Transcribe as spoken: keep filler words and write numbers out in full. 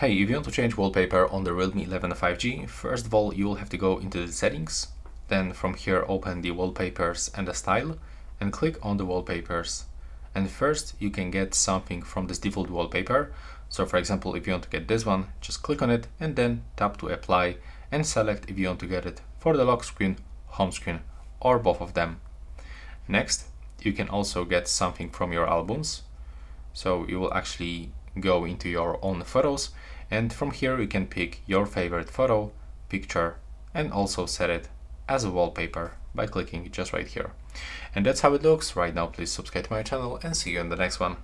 Hey, if you want to change wallpaper on the Realme eleven five G, first of all, you will have to go into the settings. Then from here, open the wallpapers and the style and click on the wallpapers. And first you can get something from this default wallpaper. So for example, if you want to get this one, just click on it and then tap to apply and select if you want to get it for the lock screen, home screen, or both of them. Next, you can also get something from your albums. So you will actually go into your own photos, and from here you can pick your favorite photo, picture, and also set it as a wallpaper by clicking just right here. And that's how it looks right now. Please subscribe to my channel and see you in the next one.